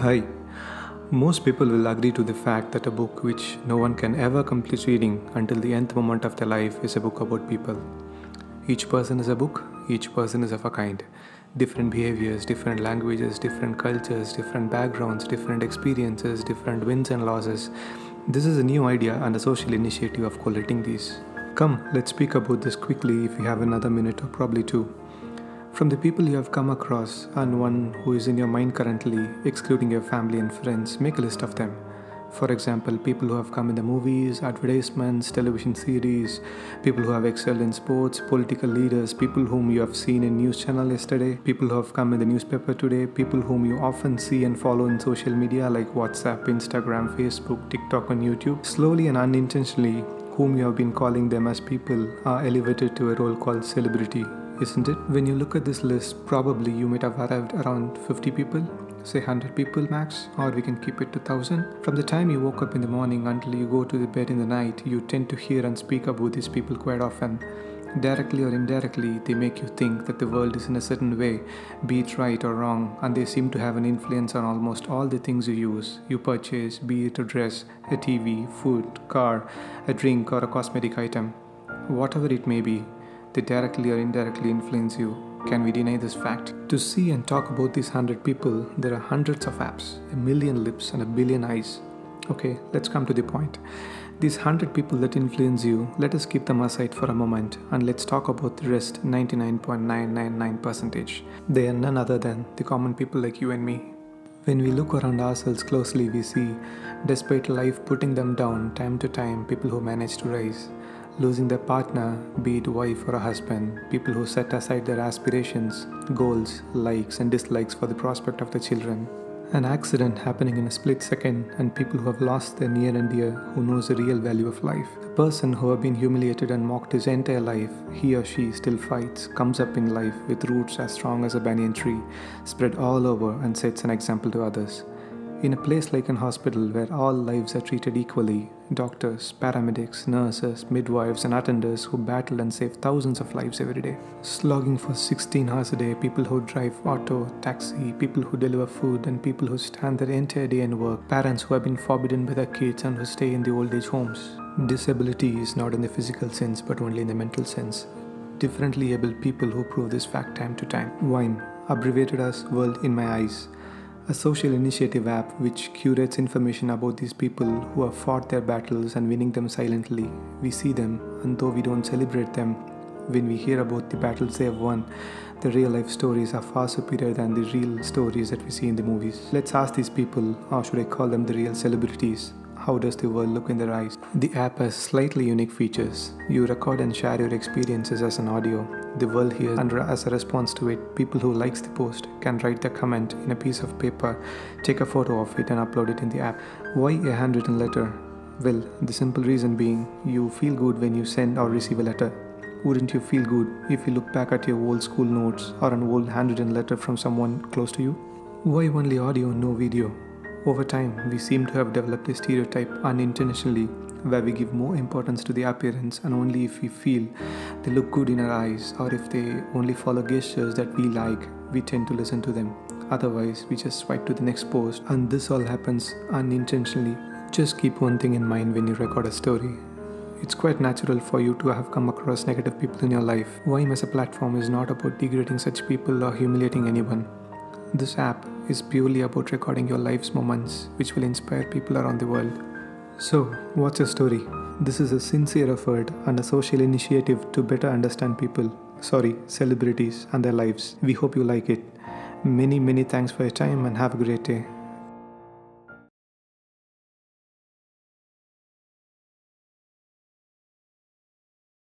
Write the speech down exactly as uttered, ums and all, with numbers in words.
Hi. Most people will agree to the fact that a book which no one can ever complete reading until the nth moment of their life is a book about people. Each person is a book, each person is of a kind. Different behaviors, different languages, different cultures, different backgrounds, different experiences, different wins and losses. This is a new idea and a social initiative of collating these. Come, let's speak about this quickly if you have another minute or probably two. From the people you have come across and one who is in your mind currently, excluding your family and friends, make a list of them. For example, people who have come in the movies, advertisements, television series, people who have excelled in sports, political leaders, people whom you have seen in news channel yesterday, people who have come in the newspaper today, people whom you often see and follow in social media like WhatsApp, Instagram, Facebook, TikTok and YouTube. Slowly and unintentionally, whom you have been calling them as people are elevated to a role called celebrity, isn't it? When you look at this list, probably you might have arrived around fifty people. Say one hundred people max, or we can keep it to one thousand. From the time you woke up in the morning until you go to the bed in the night, you tend to hear and speak about these people quite often. Directly or indirectly, they make you think that the world is in a certain way, be it right or wrong, and they seem to have an influence on almost all the things you use, you purchase, be it a dress, a T V, food, car, a drink or a cosmetic item. Whatever it may be, they directly or indirectly influence you. Can we deny this fact? To see and talk about these hundred people, there are hundreds of apps, a million lips and a billion eyes. Okay, let's come to the point. These hundred people that influence you, let us keep them aside for a moment and let's talk about the rest ninety-nine point nine nine nine percent. They are none other than the common people like you and me. When we look around ourselves closely, we see, despite life putting them down time to time, people who manage to rise. Losing their partner, be it wife or a husband, people who set aside their aspirations, goals, likes and dislikes for the prospect of their children. An accident happening in a split second and people who have lost their near and dear who knows the real value of life. The person who have been humiliated and mocked his entire life, he or she still fights, comes up in life with roots as strong as a banyan tree, spread all over and sets an example to others. In a place like an hospital where all lives are treated equally, doctors, paramedics, nurses, midwives and attenders who battle and save thousands of lives every day. Slogging for sixteen hours a day, people who drive auto, taxi, people who deliver food and people who stand their entire day and work, parents who have been forbidden by their kids and who stay in the old age homes. Disability is not in the physical sense but only in the mental sense. Differently able people who prove this fact time to time. WIME, abbreviated as World In My Eyes. A social initiative app which curates information about these people who have fought their battles and winning them silently. We see them, and though we don't celebrate them, when we hear about the battles they have won, the real life stories are far superior than the real stories that we see in the movies. Let's ask these people, or should I call them the real celebrities, how does the world look in their eyes? The app has slightly unique features. You record and share your experiences as an audio. The world hears, and as a response to it, people who likes the post can write their comment in a piece of paper, take a photo of it and upload it in the app. Why a handwritten letter? Well, the simple reason being, you feel good when you send or receive a letter. Wouldn't you feel good if you look back at your old school notes or an old handwritten letter from someone close to you? Why only audio, no video? Over time, we seem to have developed a stereotype unintentionally where we give more importance to the appearance and only if we feel they look good in our eyes or if they only follow gestures that we like, we tend to listen to them. Otherwise, we just swipe to the next post and this all happens unintentionally. Just keep one thing in mind when you record a story. It's quite natural for you to have come across negative people in your life. WIME as a platform is not about degrading such people or humiliating anyone. This app is purely about recording your life's moments, which will inspire people around the world. So, what's your story? This is a sincere effort and a social initiative to better understand people, sorry, celebrities and their lives. We hope you like it. Many, many thanks for your time and have a great day.